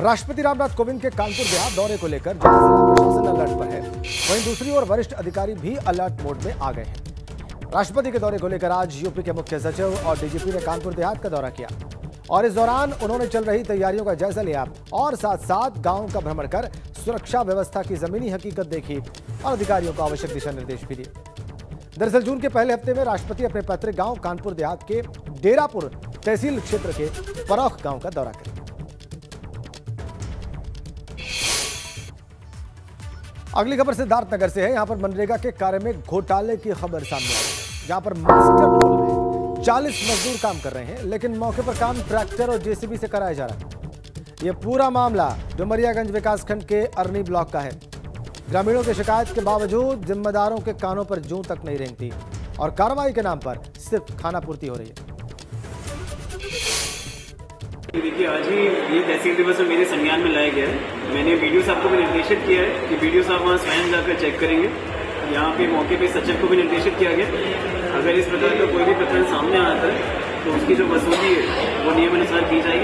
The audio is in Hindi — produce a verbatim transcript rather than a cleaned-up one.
राष्ट्रपति रामनाथ कोविंद के कानपुर देहात दौरे को लेकर जिला प्रशासन अलर्ट पर है, वहीं दूसरी ओर वरिष्ठ अधिकारी भी अलर्ट मोड में आ गए हैं। राष्ट्रपति के दौरे को लेकर आज यूपी के मुख्य सचिव और डीजीपी ने कानपुर देहात का दौरा किया और इस दौरान उन्होंने चल रही तैयारियों का जायजा लिया और साथ साथ गाँव का भ्रमण कर सुरक्षा व्यवस्था की जमीनी हकीकत देखी और अधिकारियों को आवश्यक दिशा निर्देश भी दिए। दरअसल जून के पहले हफ्ते में राष्ट्रपति अपने पैतृक गाँव कानपुर देहात के डेरापुर तहसील क्षेत्र के परौंख गाँव का दौरा करें। अगली खबर सिद्धार्थनगर से है। यहां पर मनरेगा के कार्य में घोटाले की खबर सामने आई है, जहां पर मास्टर पूल में चालीस मजदूर काम कर रहे हैं, लेकिन मौके पर काम ट्रैक्टर और जेसीबी से कराया जा रहा है। यह पूरा मामला डुमरियागंज विकासखंड के अरनी ब्लॉक का है। ग्रामीणों की शिकायत के बावजूद जिम्मेदारों के कानों पर जूं तक नहीं रेंगती और कार्रवाई के नाम पर सिर्फ खानापूर्ति हो रही है। देखिए, आज ही ये तहसील दिवस मेरे संज्ञान में लाया गया है। मैंने वीडियो साहब को भी निर्देशित किया है कि वीडियो साहब वहाँ स्वयं जाकर चेक करेंगे। यहाँ पे मौके पे सचिव को भी निर्देशित किया गया, अगर इस प्रकार का कोई भी प्रकरण सामने आता है तो उसकी जो वसूली है वो नियमानुसार की जाएगी।